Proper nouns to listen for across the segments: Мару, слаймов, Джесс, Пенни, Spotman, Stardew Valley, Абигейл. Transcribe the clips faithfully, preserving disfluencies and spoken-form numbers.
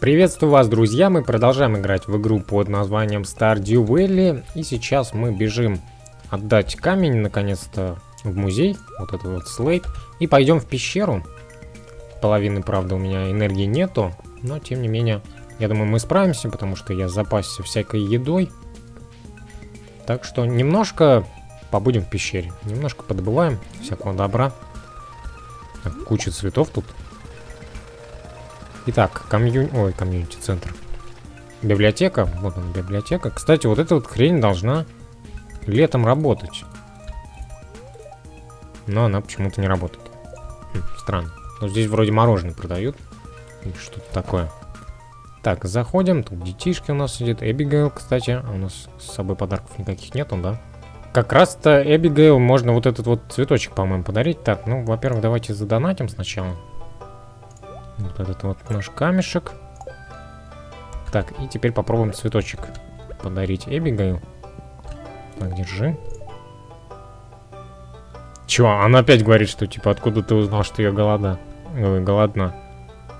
Приветствую вас, друзья, мы продолжаем играть в игру под названием Stardew Valley, и сейчас мы бежим отдать камень, наконец-то, в музей, вот этот вот слейт, и пойдем в пещеру. Половины, правда, у меня энергии нету, но, тем не менее, я думаю, мы справимся, потому что я запасся всякой едой. Так что немножко побудем в пещере, немножко подобываем всякого добра. Так, куча цветов тут. Итак, комью... Ой, комьюнити-центр. Библиотека. Вот она, библиотека. Кстати, вот эта вот хрень должна летом работать. Но она почему-то не работает. Хм, странно. Но здесь вроде мороженое продают. Или что-то такое. Так, заходим. Тут детишки у нас сидят. Эбигейл, кстати. У нас с собой подарков никаких нету, да? Как раз-то Эбигейл можно вот этот вот цветочек, по-моему, подарить. Так, ну, во-первых, давайте задонатим сначала. Вот этот вот наш камешек. Так, и теперь попробуем цветочек подарить Эбигейл. Так, держи. Чё, она опять говорит, что типа, откуда ты узнал, что я голода? Ой, голодна.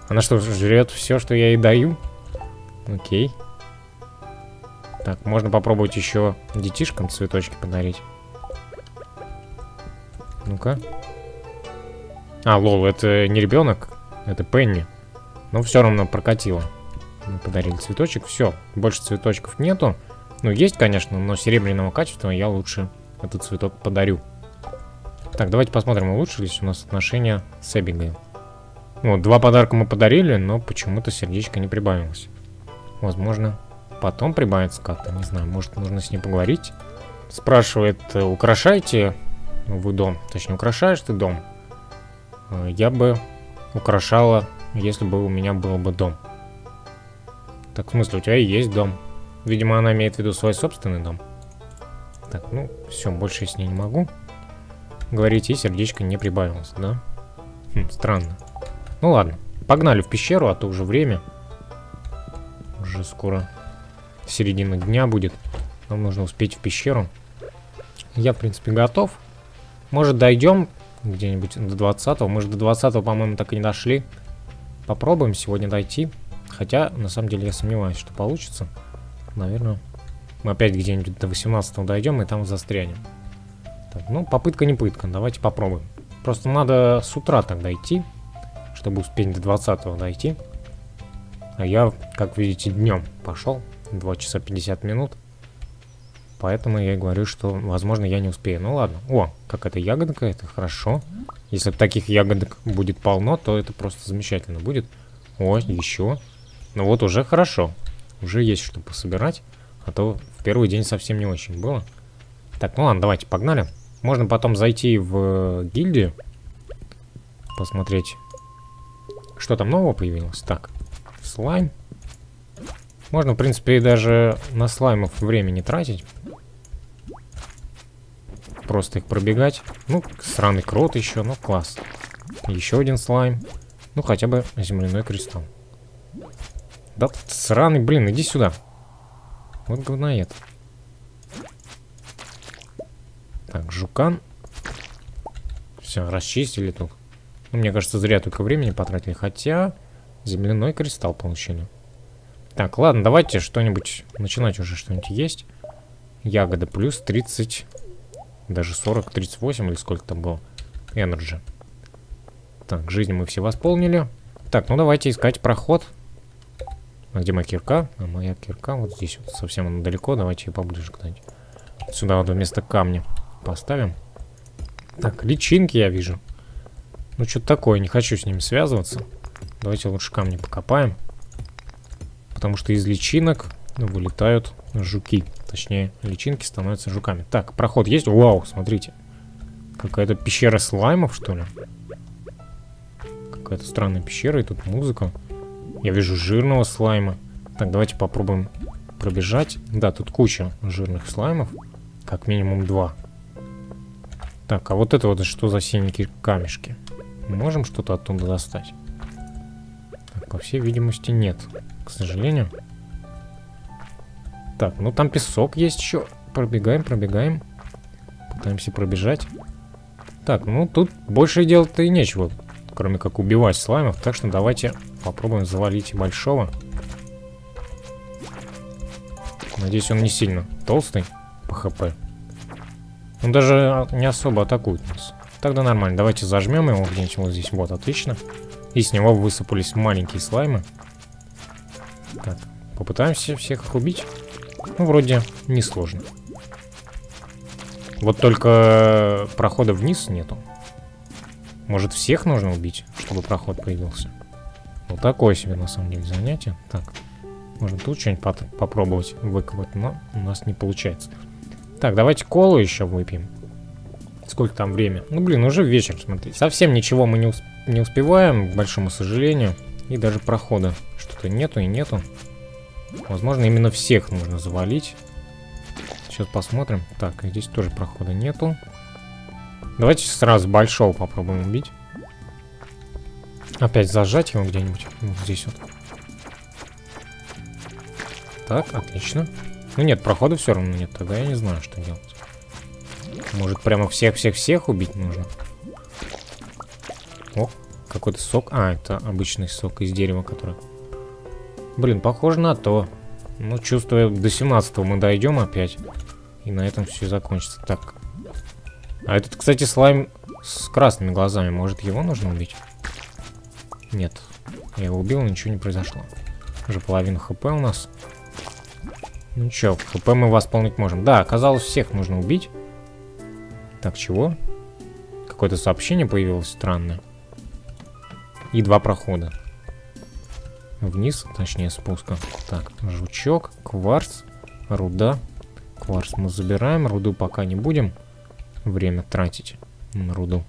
Она что, жрет все, что я ей даю? Окей. Так, можно попробовать еще детишкам цветочки подарить. Ну-ка. А, лол, это не ребенок. Это Пенни. Но все равно прокатило. Мы подарили цветочек. Все. Больше цветочков нету. Ну, есть, конечно, но серебряного качества я лучше этот цветок подарю. Так, давайте посмотрим, улучшились у нас отношения с Эбигейл. Ну, два подарка мы подарили, но почему-то сердечко не прибавилось. Возможно, потом прибавится как-то. Не знаю, может, нужно с ней поговорить. Спрашивает, украшаете вы дом? Точнее, украшаешь ты дом? Я бы... украшала, если бы у меня был бы дом. Так, в смысле, у тебя и есть дом. Видимо, она имеет в виду свой собственный дом. Так, ну, все, больше я с ней не могу говорить, и сердечко не прибавилось, да? Хм, странно. Ну ладно, погнали в пещеру, а то уже время. Уже скоро середина дня будет. Нам нужно успеть в пещеру. Я, в принципе, готов. Может, дойдем... где-нибудь до двадцатого. Мы же до двадцатого, по-моему, так и не дошли. Попробуем сегодня дойти. Хотя, на самом деле, я сомневаюсь, что получится. Наверное, мы опять где-нибудь до восемнадцатого дойдем и там застрянем. Так, ну, попытка не пытка. Давайте попробуем. Просто надо с утра так дойти, чтобы успеть до двадцатого дойти. А я, как видите, днем пошел. два часа пятьдесят минут. Поэтому я и говорю, что, возможно, я не успею. Ну ладно. О, какая-то ягодка, это хорошо. Если таких ягодок будет полно, то это просто замечательно будет. О, еще. Ну вот уже хорошо. Уже есть что пособирать. А то в первый день совсем не очень было. Так, ну ладно, давайте погнали. Можно потом зайти в гильдию. Посмотреть, что там нового появилось. Так, слайм. Можно, в принципе, даже на слаймов время не тратить. Просто их пробегать. Ну, сраный крот еще, ну класс. Еще один слайм. Ну, хотя бы земляной кристалл. Да, сраный, блин, иди сюда. Вот говноед. Так, жукан. Все, расчистили тут. Ну, мне кажется, зря только времени потратили. Хотя, земляной кристалл получили. Так, ладно, давайте что-нибудь, начинать уже что-нибудь есть. Ягода плюс тридцать, даже сорок, тридцать восемь или сколько там было. Энерджи. Так, жизнь мы все восполнили. Так, ну давайте искать проход. А где моя кирка? А моя кирка вот здесь вот, совсем она далеко, давайте ее поближе куда-нибудь. Сюда вот вместо камня поставим. Так, личинки я вижу. Ну что-то такое, не хочу с ними связываться. Давайте лучше камни покопаем. Потому что из личинок вылетают жуки. Точнее, личинки становятся жуками. Так, проход есть? Вау, смотрите. Какая-то пещера слаймов, что ли? Какая-то странная пещера, и тут музыка. Я вижу жирного слайма. Так, давайте попробуем пробежать. Да, тут куча жирных слаймов. Как минимум два. Так, а вот это вот что за синенькие камешки? Мы можем что-то оттуда достать? Так, по всей видимости, нет. К сожалению. Так, ну там песок есть еще. Пробегаем, пробегаем. Пытаемся пробежать. Так, ну тут больше делать-то и нечего, кроме как убивать слаймов. Так что давайте Попробуем завалить большого. Надеюсь, он не сильно толстый по хп. Он даже не особо атакует нас. Тогда нормально. Давайте зажмем его где-нибудь вот здесь. Вот, отлично. И с него высыпались маленькие слаймы. Так, попытаемся всех их убить. Ну, вроде несложно. Вот только прохода вниз нету. Может, всех нужно убить, чтобы проход появился? Вот такое себе, на самом деле, занятие. Так, можно тут что-нибудь попробовать выкопать, но у нас не получается. Так, давайте колу еще выпьем. Сколько там время? Ну, блин, уже вечер, смотрите. Совсем ничего мы не, усп не успеваем, к большому сожалению. И даже прохода что-то нету и нету. Возможно, именно всех нужно завалить. Сейчас посмотрим. Так, здесь тоже прохода нету. Давайте сразу большого попробуем убить. Опять зажать его где-нибудь. Вот здесь вот. Так, отлично. Ну нет, прохода все равно нет. Тогда я не знаю, что делать. Может, прямо всех-всех-всех убить нужно? О, какой-то сок. А, это обычный сок из дерева, который... Блин, похоже на то. Ну, чувствую, до семнадцатого мы дойдем опять. И на этом все закончится. Так. А этот, кстати, слайм с красными глазами. Может, его нужно убить? Нет. Я его убил, ничего не произошло. Уже половина хп у нас. Ну чё, хп мы восполнить можем. Да, оказалось, всех нужно убить. Так, чего? Какое-то сообщение появилось странное. И два прохода. Вниз, точнее, спуска. Так, жучок, кварц, руда. Кварц мы забираем, руду пока не будем время тратить на руду.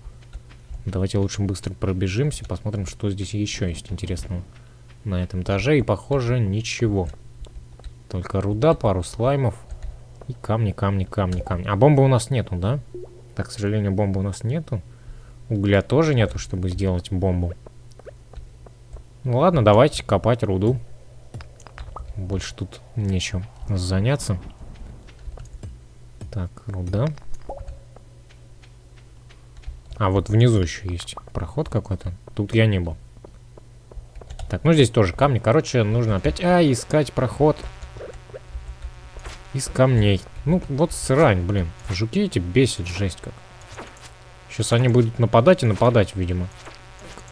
Давайте лучше быстро пробежимся, посмотрим, что здесь еще есть интересного на этом этаже. И, похоже, ничего. Только руда, пару слаймов и камни, камни, камни, камни. А бомбы у нас нету, да? Так, к сожалению, бомбы у нас нету. Угля тоже нету, чтобы сделать бомбу. Ну ладно, давайте копать руду. Больше тут нечем заняться. Так, руда. А вот внизу еще есть проход какой-то. Тут я не был. Так, ну здесь тоже камни. Короче, нужно опять... А, искать проход из камней. Ну, вот срань, блин. Жуки эти бесят, жесть как. Сейчас они будут нападать и нападать, видимо.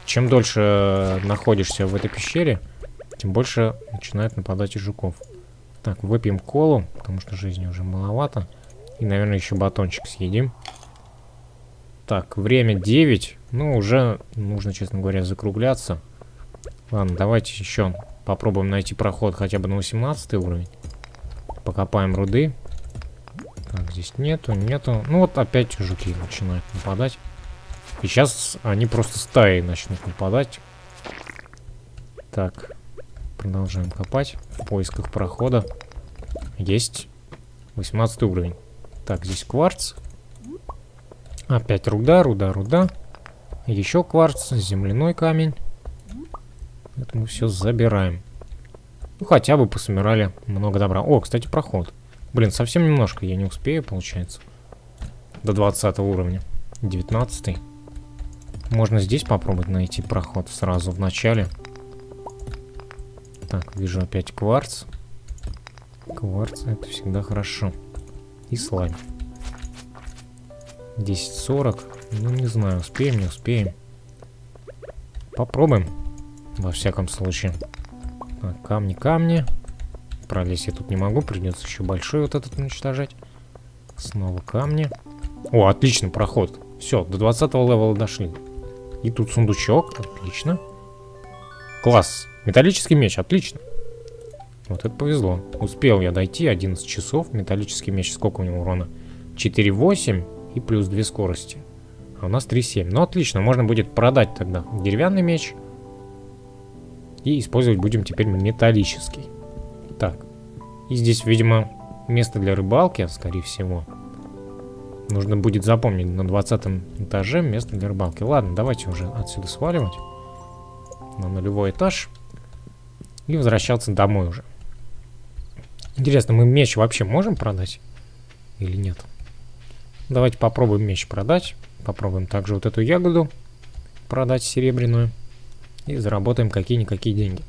Чем дольше находишься в этой пещере, тем больше начинают нападать и жуков. Так, выпьем колу, потому что жизни уже маловато. И, наверное, еще батончик съедим. Так, время девять. Ну, уже нужно, честно говоря, закругляться. Ладно, давайте еще попробуем найти проход хотя бы на восемнадцатый уровень. Покопаем руды. Так, здесь нету, нету. Ну, вот опять жуки начинают нападать. И сейчас они просто стаи начнут нападать. Так, продолжаем копать в поисках прохода. Есть восемнадцатый уровень. Так, здесь кварц. Опять руда, руда, руда. Еще кварц, земляной камень. Это мы все забираем. Ну, хотя бы пособирали много добра. О, кстати, проход. Блин, совсем немножко я не успею, получается. До двадцатого уровня. девятнадцатый. Можно здесь попробовать найти проход сразу в начале. Так, вижу опять кварц. Кварц, это всегда хорошо. И слайм. десять сорок. Ну, не знаю, успеем, не успеем. Попробуем. Во всяком случае. Так, камни, камни. Пролезть я тут не могу. Придется еще большой вот этот уничтожать. Снова камни. О, отлично, проход. Все, до двадцатого левела дошли. И тут сундучок. Отлично. Класс. Металлический меч. Отлично. Вот это повезло. Успел я дойти. одиннадцать часов. Металлический меч. Сколько у него урона? четыре восемь и плюс две скорости. А у нас три семь. Ну, отлично. Можно будет продать тогда деревянный меч. И использовать будем теперь металлический. Так. И здесь, видимо, место для рыбалки, скорее всего. Нужно будет запомнить на двадцатом этаже место для рыбалки. Ладно, давайте уже отсюда сваливать. На нулевой этаж. И возвращаться домой уже. Интересно, мы меч вообще можем продать? Или нет? Давайте попробуем меч продать. Попробуем также вот эту ягоду продать серебряную. и заработаем какие-никакие деньги.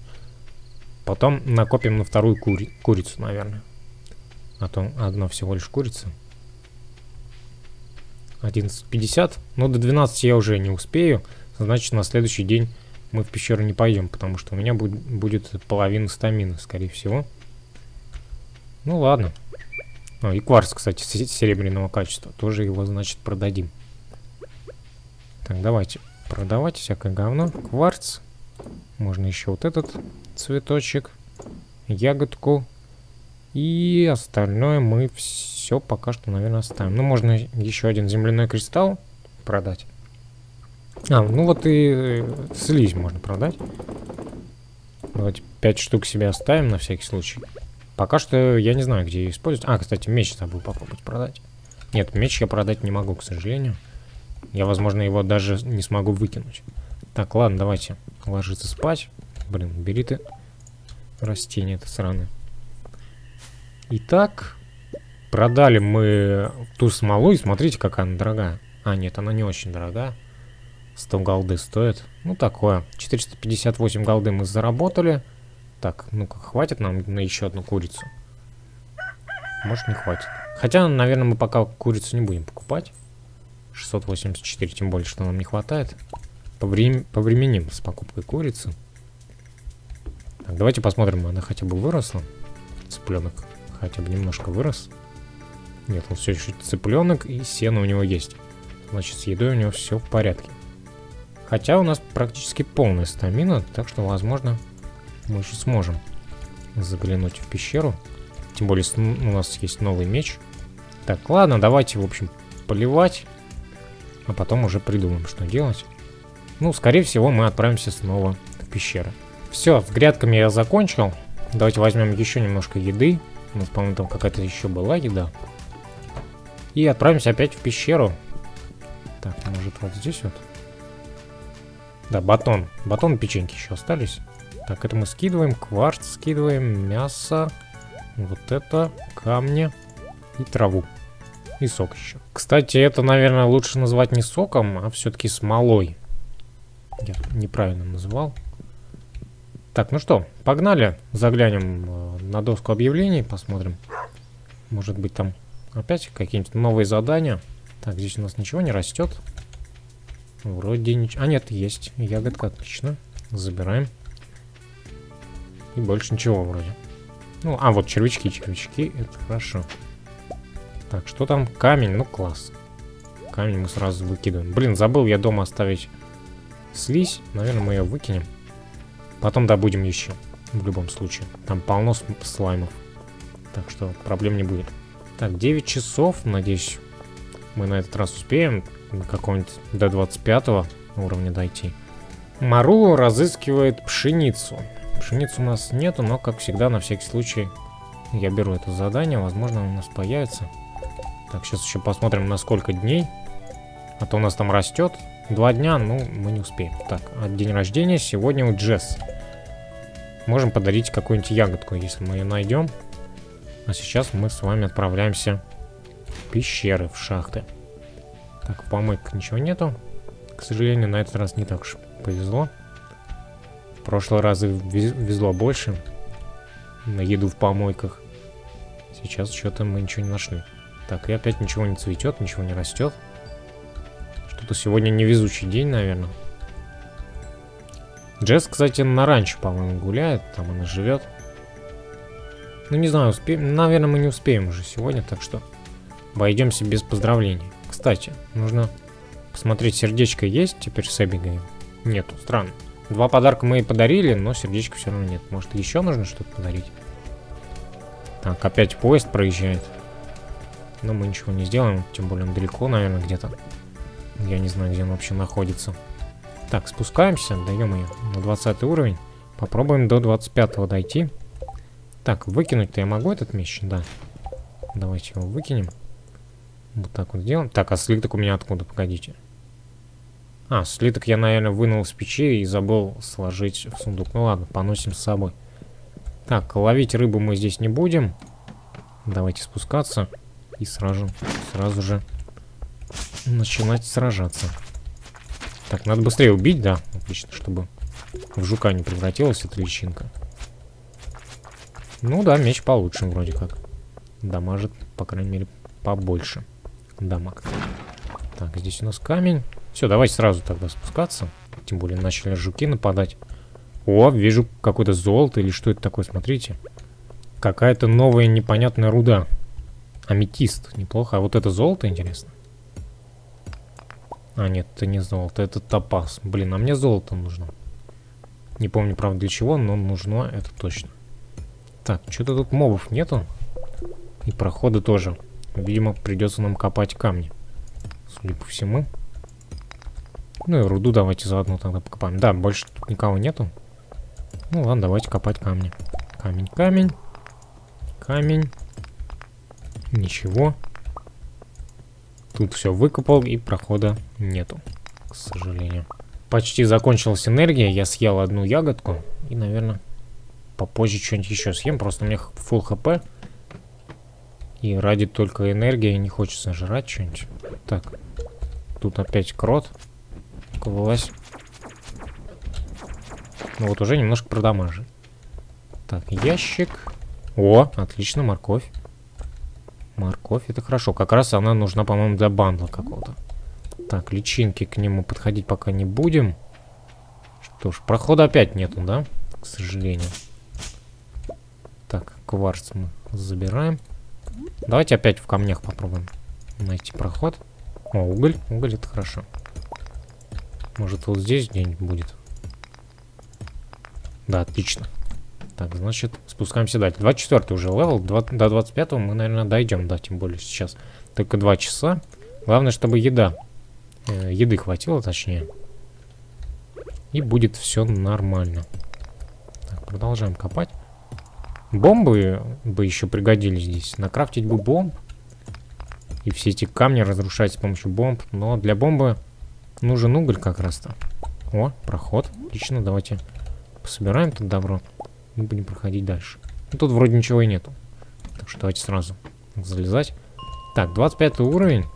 Потом накопим на вторую кури курицу, наверное. А то одна всего лишь курица. одиннадцать пятьдесят. Но до двенадцати я уже не успею. Значит, на следующий день мы в пещеру не пойдем, потому что у меня будет, будет половина стамины, скорее всего. Ну ладно. А, и кварц, кстати, серебряного качества. Тоже его, значит, продадим. Так, давайте продавать всякое говно. Кварц. Можно еще вот этот цветочек. Ягодку. И остальное мы все пока что, наверное, оставим. Ну, можно еще один земляной кристалл продать. А, ну вот и слизь можно продать. Давайте пять штук себе оставим на всякий случай. Пока что я не знаю, где ее использовать. А, кстати, меч забыл попробовать продать. Нет, меч я продать не могу, к сожалению. Я, возможно, его даже не смогу выкинуть. Так, ладно, давайте ложиться спать. Блин, бери ты растение это сраное. Итак, продали мы ту смолу, и смотрите, какая она дорогая. А, нет, она не очень дорогая. сто голды стоит. Ну, такое. четыреста пятьдесят восемь голды мы заработали. Так, ну-ка, хватит нам на еще одну курицу? Может, не хватит. Хотя, наверное, мы пока курицу не будем покупать. шестьсот восемьдесят четыре, тем более, что нам не хватает. Поврем... Повременим с покупкой курицы. Так, давайте посмотрим, она хотя бы выросла. Цыпленок хотя бы немножко вырос. Нет, он все еще цыпленок, и сено у него есть. Значит, с едой у него все в порядке. Хотя у нас практически полная стамина, так что, возможно, мы еще сможем заглянуть в пещеру. Тем более, у нас есть новый меч. Так, ладно, давайте, в общем, поливать. А потом уже придумаем, что делать. Ну, скорее всего, мы отправимся снова в пещеру. Все, с грядками я закончил. Давайте возьмем еще немножко еды. У нас, по-моему, там какая-то еще была еда. И отправимся опять в пещеру. Так, может, вот здесь вот. Да, батон. Батон и печеньки еще остались. Так, это мы скидываем. Кварц скидываем. Мясо. Вот это. Камни. И траву. И сок еще. Кстати, это, наверное, лучше назвать не соком, а все-таки смолой. Я неправильно называл. Так, ну что, погнали. Заглянем на доску объявлений. Посмотрим. Может быть, там опять какие-нибудь новые задания. Так, здесь у нас ничего не растет. Вроде ничего. А, нет, есть. Ягодка, отлично. Забираем. И больше ничего вроде. Ну, а вот червячки, червячки, это хорошо. Так, что там? Камень, ну класс. Камень мы сразу выкидываем. Блин, забыл я дома оставить слизь. Наверное, мы ее выкинем. Потом добудем еще. В любом случае. Там полно слаймов. Так что проблем не будет. Так, девять часов. Надеюсь, мы на этот раз успеем какого-нибудь до двадцать пятого уровня дойти. Мару разыскивает пшеницу. Пшеницы у нас нету, но, как всегда, на всякий случай я беру это задание. Возможно, у нас появится. Так, сейчас еще посмотрим, на сколько дней. А то у нас там растет. Два дня, ну, мы не успеем. Так, день рождения сегодня у Джесс. Можем подарить какую-нибудь ягодку, если мы ее найдем. А сейчас мы с вами отправляемся в пещеры, в шахты. Так, помойка ничего нету. К сожалению, на этот раз не так уж повезло. В прошлый раз везло больше. На еду в помойках. Сейчас что-то мы ничего не нашли. Так, и опять ничего не цветет, ничего не растет. Что-то сегодня невезучий день, наверное. Джесс, кстати, на ранчо, по-моему, гуляет. Там она живет. Ну, не знаю, успеем. Наверное, мы не успеем уже сегодня, так что обойдемся без поздравлений. Кстати, нужно посмотреть, сердечко есть теперь с Абигейл. Нету, странно. Два подарка мы и подарили, но сердечко все равно нет. Может, еще нужно что-то подарить? Так, опять поезд проезжает. Но мы ничего не сделаем, тем более он далеко, наверное, где-то. Я не знаю, где он вообще находится. Так, спускаемся, даем ее на двадцатый уровень. Попробуем до двадцать пятого дойти. Так, выкинуть-то я могу этот меч? Да. Давайте его выкинем. Вот так вот сделаем. Так, а слиток у меня откуда? Погодите. А, слиток я, наверное, вынул с печи и забыл сложить в сундук. Ну ладно, поносим с собой. Так, ловить рыбу мы здесь не будем. Давайте спускаться и сразу, сразу же начинать сражаться. Так, надо быстрее убить, да, отлично, чтобы в жука не превратилась эта личинка. Ну да, меч получше вроде как. Дамажит, по крайней мере, побольше дамаг. Так, здесь у нас камень. Все, давайте сразу тогда спускаться. Тем более начали жуки нападать. О, вижу какое-то золото или что это такое, смотрите. Какая-то новая непонятная руда. Аметист, неплохо. А вот это золото, интересно? А, нет, это не золото, это топаз. Блин, а мне золото нужно. Не помню, правда, для чего, но нужно, это точно. Так, что-то тут мобов нету. И прохода тоже. Видимо, придется нам копать камни. Судя по всему. Ну и руду давайте заодно тогда покопаем. Да, больше тут никого нету. Ну ладно, давайте копать камни. Камень, камень. Камень. Ничего. Тут все выкопал и прохода нету. К сожалению. Почти закончилась энергия. Я съел одну ягодку. И, наверное, попозже что-нибудь еще съем. Просто у меня фулл хп. И ради только энергии не хочется жрать что-нибудь. Так. Тут опять крот. Вылазь. Ну вот уже немножко продамажил. Так, ящик. О, отлично, морковь. Морковь, это хорошо. Как раз она нужна, по-моему, для бандла какого-то. Так, личинки, к нему подходить пока не будем. Что ж, прохода опять нету, да? К сожалению. Так, кварц мы забираем. Давайте опять в камнях попробуем найти проход. О, уголь. Уголь, это хорошо. Может, вот здесь где-нибудь будет. Да, отлично. Так, значит, спускаемся дальше. двадцать четвёртый уже левел. До двадцать пятого мы, наверное, дойдем, да, тем более сейчас. Только два часа. Главное, чтобы еда. Э, еды хватило, точнее. И будет все нормально. Так, продолжаем копать. Бомбы бы еще пригодились здесь. Накрафтить бы бомб. И все эти камни разрушать с помощью бомб. Но для бомбы нужен уголь как раз-то. О, проход. Отлично, давайте пособираем тут добро. Мы будем проходить дальше. Ну, тут вроде ничего и нету. Так что давайте сразу залезать. Так, двадцать пятый уровень.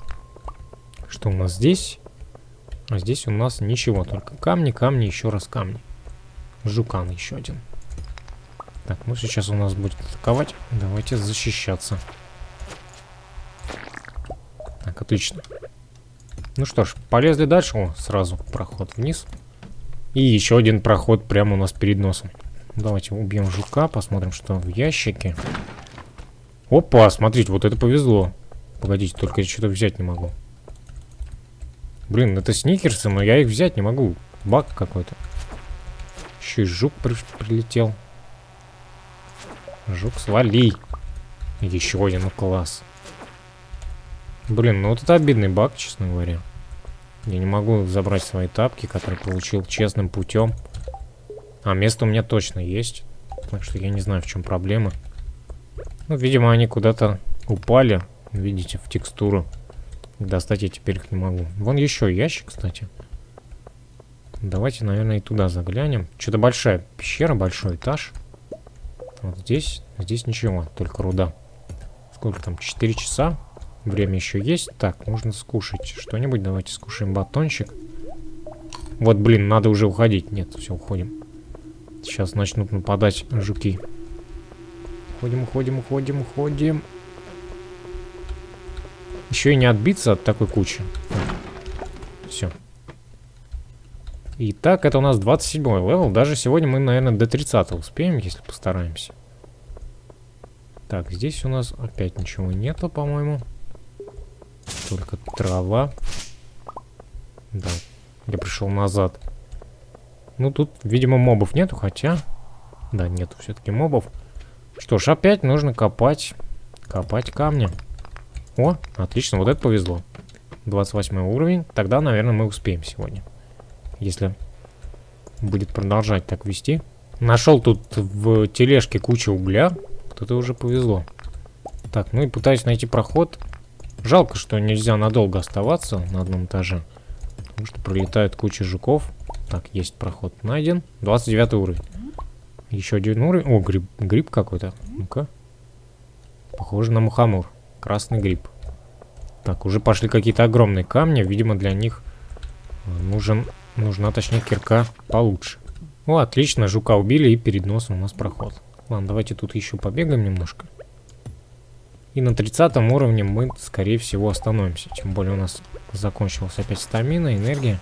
Что у нас здесь? А здесь у нас ничего, только камни, камни, еще раз камни. Жукан еще один. Так, ну сейчас у нас будет атаковать. Давайте защищаться. Так, отлично. Ну что ж, полезли дальше. О, сразу проход вниз. И еще один проход прямо у нас перед носом. Давайте убьем жука, посмотрим, что в ящике. Опа, смотрите, вот это повезло. Погодите, только я что-то взять не могу. Блин, это сникерсы, но я их взять не могу. Баг какой-то. Еще и жук при- прилетел. Жук, свали. Еще один, класс. Блин, ну вот это обидный баг, честно говоря. Я не могу забрать свои тапки, которые получил честным путем. А место у меня точно есть. Так что я не знаю, в чем проблема. Ну, видимо, они куда-то упали. Видите, в текстуру. Достать я теперь их не могу. Вон еще ящик, кстати. Давайте, наверное, и туда заглянем. Что-то большая пещера, большой этаж. Вот здесь. Здесь ничего, только руда. Сколько там? четыре часа. Время еще есть. Так, можно скушать что-нибудь. Давайте скушаем батончик. Вот, блин, надо уже уходить. Нет, все, уходим. Сейчас начнут нападать жуки. Уходим, уходим, уходим, уходим. Еще и не отбиться от такой кучи. Все. Итак, это у нас двадцать седьмой левел. Даже сегодня мы, наверное, до тридцатого успеем, если постараемся. Так, здесь у нас опять ничего нету, по-моему. Только трава. Да, я пришел назад. Ну, тут, видимо, мобов нету, хотя... Да, нету все-таки мобов. Что ж, опять нужно копать. Копать камни. О, отлично, вот это повезло. двадцать восьмой уровень. Тогда, наверное, мы успеем сегодня. Если будет продолжать так вести. Нашел тут в тележке кучу угля. Вот это уже повезло. Так, ну и пытаюсь найти проход. Жалко, что нельзя надолго оставаться на одном этаже. Потому что пролетают куча жуков. Так, есть проход найден. двадцать девятый уровень. Еще один уровень. О, гриб, гриб какой-то. Ну-ка. Похоже на мухомор. Красный гриб. Так, уже пошли какие-то огромные камни. Видимо, для них нужен, нужна, точнее, кирка получше. О, отлично, жука убили, и перед носом у нас проход. Ладно, давайте тут еще побегаем немножко. И на тридцатом уровне мы, скорее всего, остановимся. Тем более у нас закончилась опять стамина, энергия.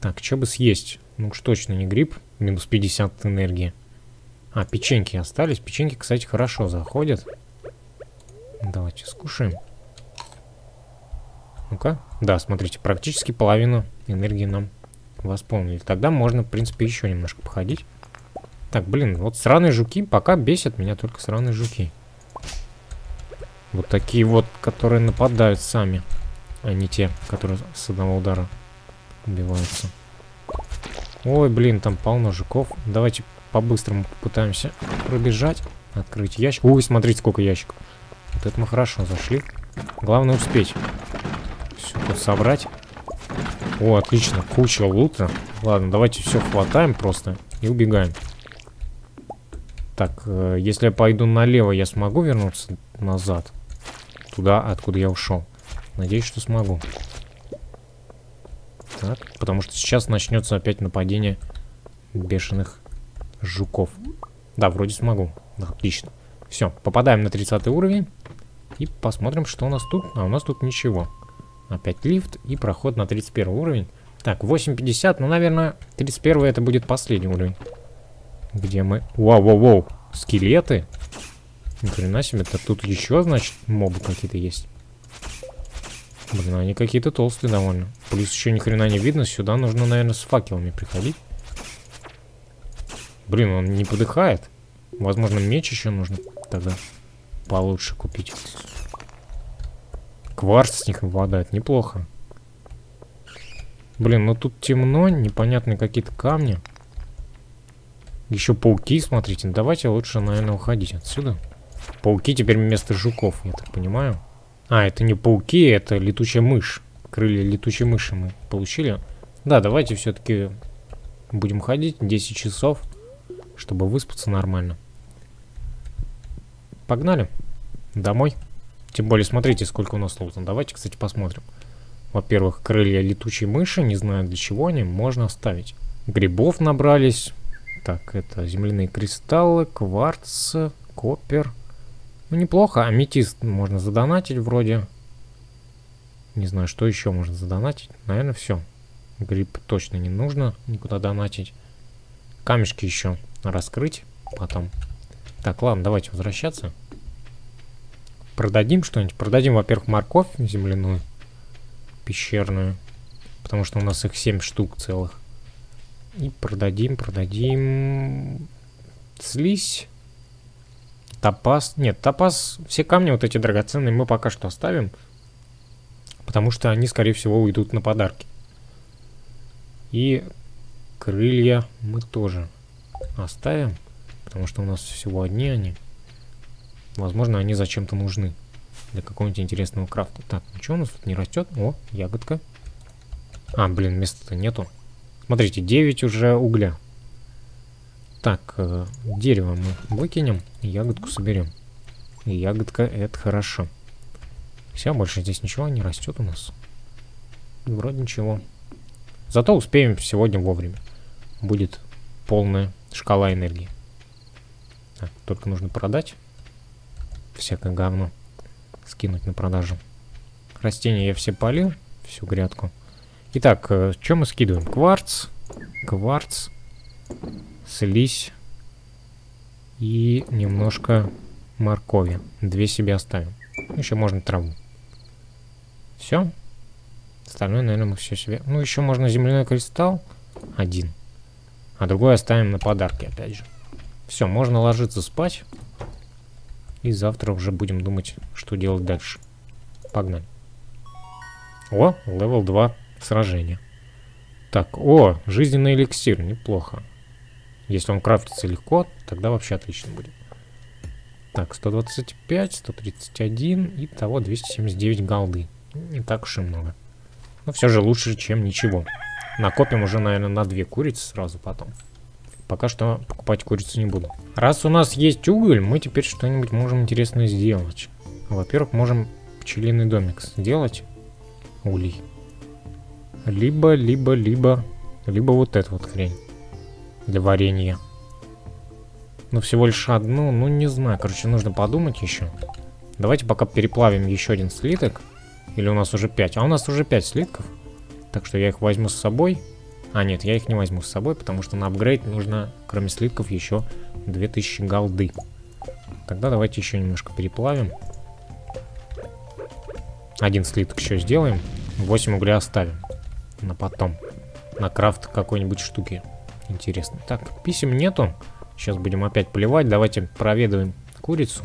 Так, что бы съесть? Ну уж точно не гриб. Минус пятьдесят энергии. А, печеньки остались. Печеньки, кстати, хорошо заходят. Давайте скушаем. Ну-ка. Да, смотрите, практически половину энергии нам восполнили. Тогда можно, в принципе, еще немножко походить. Так, блин, вот сраные жуки пока бесят меня только сраные жуки. Вот такие вот, которые нападают сами. А не те, которые с одного удара убиваются. Ой, блин, там полно жуков. Давайте по-быстрому попытаемся пробежать. Открыть ящик. Ой, смотрите, сколько ящиков. Вот это мы хорошо зашли. Главное успеть все тут собрать. О, отлично, куча лута. Ладно, давайте все хватаем просто и убегаем. Так, э, если я пойду налево, я смогу вернуться назад? Туда, откуда я ушел. Надеюсь, что смогу. Так, потому что сейчас начнется опять нападение бешеных жуков. Да, вроде смогу. Да, отлично. Все, попадаем на тридцатый уровень. И посмотрим, что у нас тут. А у нас тут ничего. Опять лифт и проход на тридцать первый уровень. Так, восемь пятьдесят, ну, наверное, тридцать первый это будет последний уровень. Где мы... Вау-вау-вау, скелеты. Ни хрена себе, это тут еще, значит, мобы какие-то есть. Блин, они какие-то толстые довольно. Плюс еще ни хрена не видно, сюда нужно, наверное, с факелами приходить. Блин, он не подыхает. Возможно, меч еще нужно тогда получше купить. Кварц с них выпадает, неплохо. Блин, ну тут темно, непонятные какие-то камни. Еще пауки, смотрите. Давайте лучше, наверное, уходить отсюда. Пауки теперь вместо жуков, я так понимаю. А, это не пауки, это летучая мышь. Крылья летучей мыши мы получили. Да, давайте все-таки будем ходить десять часов, чтобы выспаться нормально. Погнали домой. Тем более, смотрите, сколько у нас лута. Давайте, кстати, посмотрим. Во-первых, крылья летучей мыши. Не знаю, для чего они. Можно оставить. Грибов набрались. Так, это земляные кристаллы, кварц, копер. Ну, неплохо. Аметист можно задонатить вроде. Не знаю, что еще можно задонатить. Наверное, все. Гриб точно не нужно никуда донатить. Камешки еще раскрыть потом. Так, ладно, давайте возвращаться. Продадим что-нибудь. Продадим, во-первых, морковь земляную, пещерную. Потому что у нас их семь штук целых. И продадим, продадим... Слизь. Топаз. Нет, топаз. Все камни вот эти драгоценные мы пока что оставим. Потому что они, скорее всего, уйдут на подарки. И крылья мы тоже оставим. Потому что у нас всего одни они. Возможно, они зачем-то нужны. Для какого-нибудь интересного крафта. Так, ничего у нас тут не растет. О, ягодка. А, блин, места-то нету. Смотрите, девять уже угля. Так, э, дерево мы выкинем, ягодку соберем. И ягодка, это хорошо. Все, больше здесь ничего не растет у нас. Вроде ничего. Зато успеем сегодня вовремя. Будет полная шкала энергии. Так, только нужно продать. Всякое говно. Скинуть на продажу. Растения я все полил, всю грядку. Итак, что мы скидываем? Кварц, кварц, слизь и немножко моркови. Две себе оставим. Еще можно траву. Все. Остальное, наверное, мы все себе... Ну, еще можно земляной кристалл. Один. А другой оставим на подарки, опять же. Все, можно ложиться спать. И завтра уже будем думать, что делать дальше. Погнали. О, левел два. Сражение. Так, о, жизненный эликсир, неплохо. Если он крафтится легко, тогда вообще отлично будет. Так, сто двадцать пять, сто тридцать один, и того двести семьдесят девять голды. Не так уж и много. Но все же лучше, чем ничего. Накопим уже, наверное, на две курицы сразу потом. Пока что покупать курицу не буду. Раз у нас есть уголь, мы теперь что-нибудь можем интересное сделать. Во-первых, можем пчелиный домик сделать. Улей. Либо, либо, либо, либо вот эту вот хрень. для варенья. Ну, всего лишь одну. Ну, не знаю. Короче, нужно подумать еще. Давайте пока переплавим еще один слиток. Или у нас уже пять? А у нас уже пять слитков. Так что я их возьму с собой. А, нет, я их не возьму с собой, потому что на апгрейд нужно, кроме слитков, еще две тысячи голды. Тогда давайте еще немножко переплавим. Один слиток еще сделаем. восемь угля оставим. На потом. На крафт какой-нибудь штуки. Интересно. Так, писем нету. Сейчас будем опять поливать. Давайте проведываем курицу.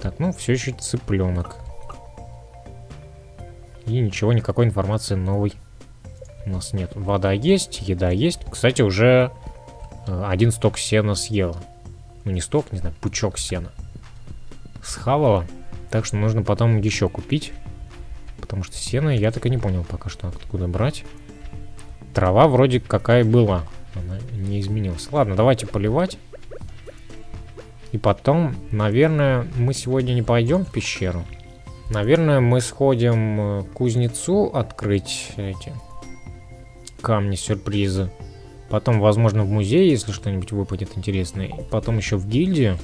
Так, ну, все еще цыпленок. И ничего, никакой информации новой у нас нет. Вода есть, еда есть. Кстати, уже один сток сена съела. Ну, не сток, не знаю, пучок сена. Схавала. Так что нужно потом еще купить. Потому что сено я так и не понял пока что, откуда брать. Трава вроде какая была. Она не изменилась. Ладно, давайте поливать. И потом, наверное, мы сегодня не пойдем в пещеру. Наверное, мы сходим к кузнецу открыть эти камни-сюрпризы. Потом, возможно, в музей, если что-нибудь выпадет интересное. И потом еще в гильдию,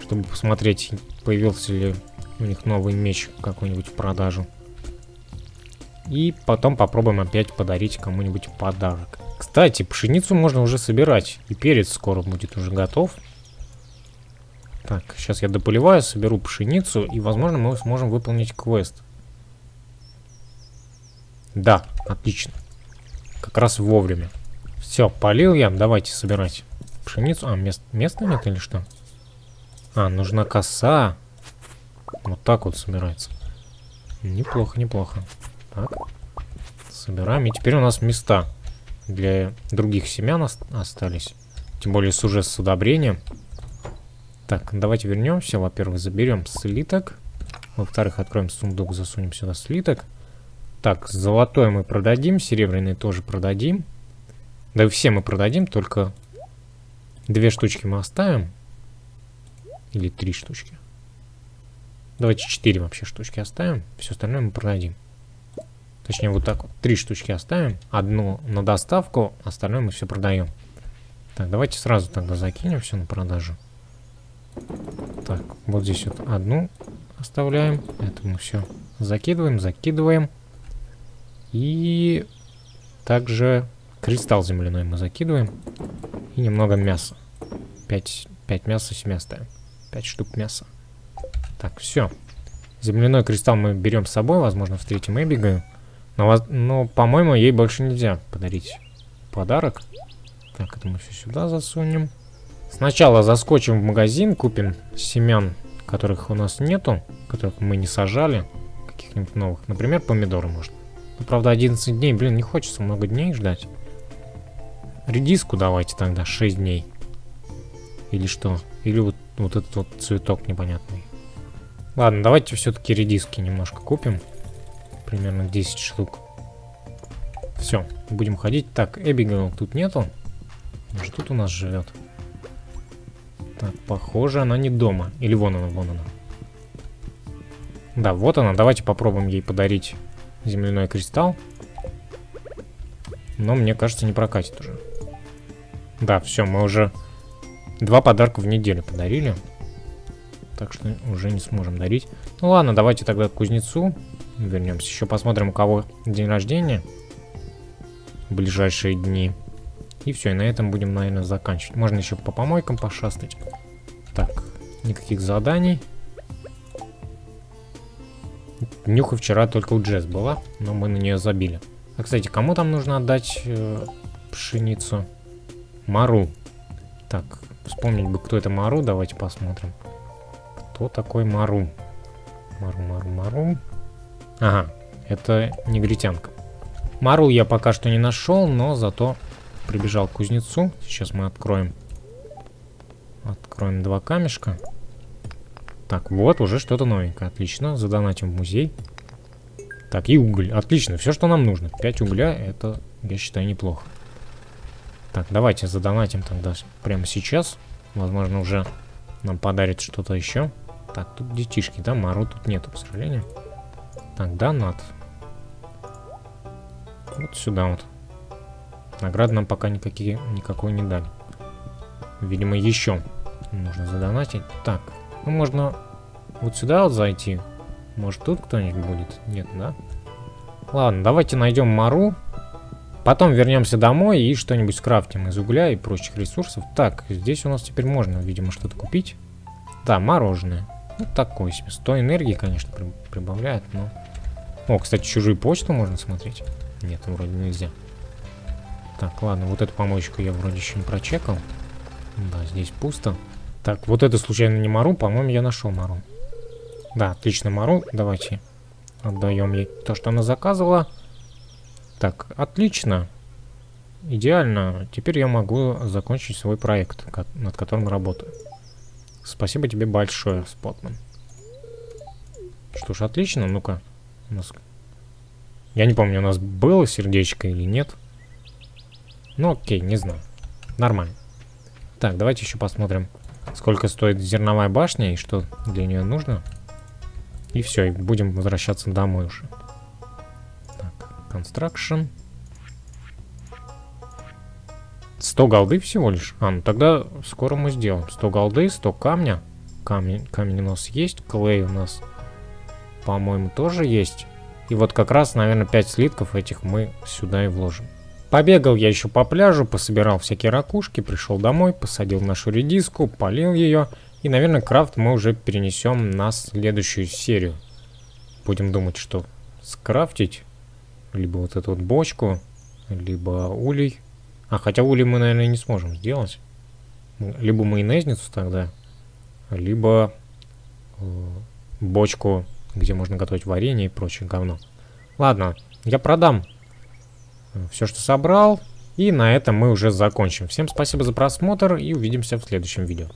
чтобы посмотреть, появился ли у них новый меч какой-нибудь в продажу. И потом попробуем опять подарить кому-нибудь подарок. Кстати, пшеницу можно уже собирать. И перец скоро будет уже готов. Так, сейчас я дополиваю, соберу пшеницу. И, возможно, мы сможем выполнить квест. Да, отлично. Как раз вовремя. Все, полил я. Давайте собирать пшеницу. А, мест, места нет или что? А, нужна коса. Вот так вот собирается. Неплохо, неплохо. Так, собираем. И теперь у нас места для других семян остались. Тем более с уже с удобрением. Так, давайте вернемся. Во-первых, заберем слиток. Во-вторых, откроем сундук, засунем сюда слиток. Так, золотой мы продадим, серебряный тоже продадим. Да и все мы продадим, только две штучки мы оставим. Или три штучки. Давайте четыре вообще штучки оставим. Все остальное мы продадим. Точнее, вот так вот. Три штучки оставим. Одну на доставку, остальное мы все продаем. Так, давайте сразу тогда закинем все на продажу. Так, вот здесь вот одну оставляем. Это мы все закидываем, закидываем. И также кристалл земляной мы закидываем. И немного мяса. пять, пять мяса себе оставим. пять штук мяса. Так, все. Земляной кристалл мы берем с собой. Возможно, встретим Эбигейл. Но, но по-моему, ей больше нельзя подарить подарок. Так, это мы все сюда засунем. Сначала заскочим в магазин, купим семян, которых у нас нету, которых мы не сажали, каких-нибудь новых. Например, помидоры, может. Ну, правда, одиннадцать дней, блин, не хочется много дней ждать. Редиску давайте тогда, шесть дней. Или что? Или вот, вот этот вот цветок непонятный. Ладно, давайте все-таки редиски немножко купим. Примерно десять штук. Все, будем ходить. Так, Эбигейл тут нету. Может, тут у нас живет. Так, похоже, она не дома. Или вон она, вон она. Да, вот она. Давайте попробуем ей подарить земляной кристалл. Но, мне кажется, не прокатит уже. Да, все, мы уже два подарка в неделю подарили. Так что уже не сможем дарить. Ну ладно, давайте тогда к кузнецу вернемся. Еще посмотрим, у кого день рождения в ближайшие дни. И все, и на этом будем, наверное, заканчивать. Можно еще по помойкам пошастать. Так, никаких заданий. Нюха вчера только у Джесс была, но мы на нее забили. А, кстати, кому там нужно отдать э, пшеницу? Мару. Так, вспомнить бы, кто это Мару. Давайте посмотрим. Кто такой Мару? Мару, Мару, Мару. Ага, это негритянка. Мару я пока что не нашел, но зато прибежал к кузнецу. Сейчас мы откроем. Откроем два камешка. Так, вот, уже что-то новенькое. Отлично, задонатим в музей. Так, и уголь. Отлично, все, что нам нужно. пять угля, это, я считаю, неплохо. Так, давайте задонатим тогда прямо сейчас. Возможно, уже нам подарит что-то еще. Так, тут детишки, да? Мару тут нету, к сожалению. Так, донат. Вот сюда вот. Наград нам пока никакие, никакой не дали. Видимо, еще нужно задонатить. Так, ну можно вот сюда вот зайти. Может, тут кто-нибудь будет? Нет, да? Ладно, давайте найдем Мару. Потом вернемся домой и что-нибудь скрафтим из угля и прочих ресурсов. Так, здесь у нас теперь можно, видимо, что-то купить. Да, мороженое. Ну, такое себе. сто энергии, конечно, прибавляет, но... О, кстати, чужую почту можно смотреть. Нет, вроде нельзя. Так, ладно, вот эту помоечку я вроде еще не прочекал. Да, здесь пусто. Так, вот это случайно не Мару? По-моему, я нашел Мару. Да, отлично, Мару. Давайте отдаем ей то, что она заказывала. Так, отлично. Идеально. Теперь я могу закончить свой проект, над которым работаю. Спасибо тебе большое, Spotman. Что ж, отлично. Ну-ка. У нас... Я не помню, у нас было сердечко или нет. Ну, окей, не знаю. Нормально. Так, давайте еще посмотрим, сколько стоит зерновая башня и что для нее нужно. И все, и будем возвращаться домой уже. Construction. сто голды всего лишь. А, ну тогда скоро мы сделаем. сто голды, сто камня. Камень, камень у нас есть. Клей у нас, по-моему, тоже есть. И вот как раз, наверное, пять слитков этих мы сюда и вложим. Побегал я еще по пляжу, пособирал всякие ракушки, пришел домой, посадил нашу редиску, полил ее. И, наверное, крафт мы уже перенесем на следующую серию. Будем думать, что скрафтить. Либо вот эту вот бочку, либо улей. А, хотя улей мы, наверное, не сможем сделать. Либо майонезницу тогда, либо э, бочку, где можно готовить варенье и прочее говно. Ладно, я продам все, что собрал. И на этом мы уже закончим. Всем спасибо за просмотр и увидимся в следующем видео.